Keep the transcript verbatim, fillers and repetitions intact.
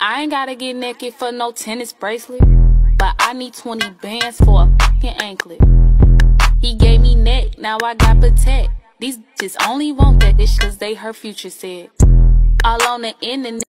I ain't gotta get naked for no tennis bracelet, but I need twenty bands for a fucking anklet. He gave me neck, now I got protect. These bitches only want that bitch cause they her future said. All on the internet.